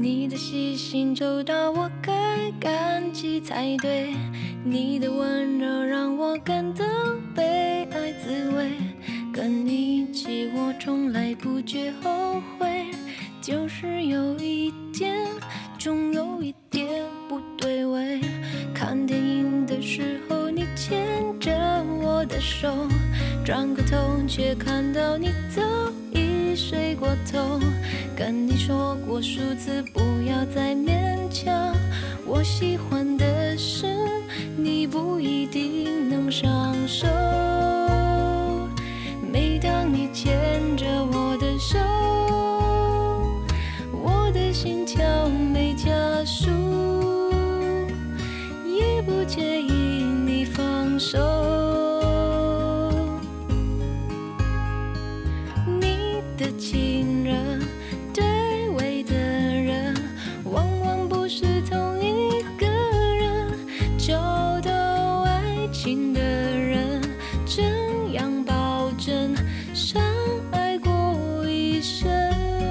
你的细心周到我该感激才对，你的温柔让我感到被爱滋味。跟你一起我从来不觉后悔，就是有一天，总有一点不对味。看电影的时候你牵着我的手，转过头却看到你早已睡过头。 跟你说过数次，不要再勉强。我喜欢的事，你不一定能享受。每当你牵着我的手，我的心跳每加速，也不介意你放手。 是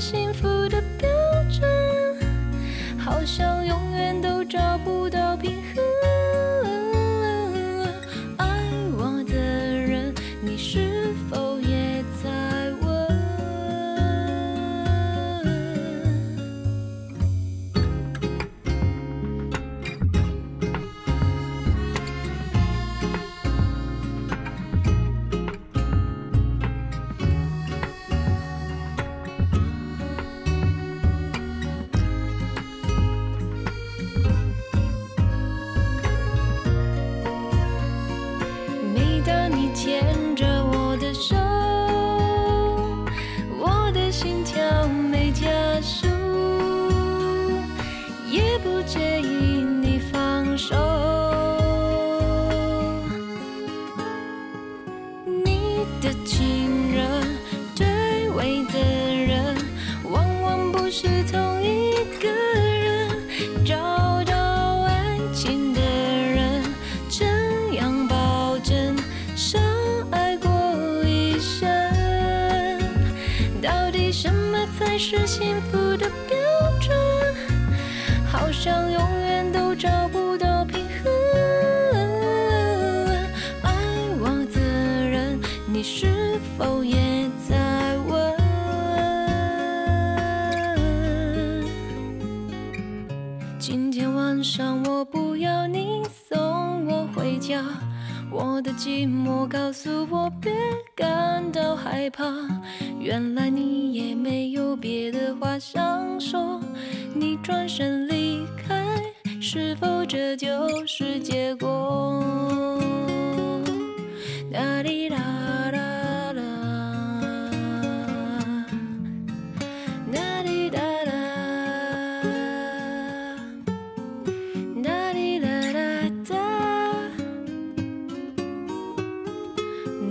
幸福的标准，好像永远都找不到平衡。爱我的人，你是否也在问？今天晚上我不要你送我回家，我的寂寞告诉我别感到害怕。原来你也没有。 别的话想说，你转身离开，是否这就是结果？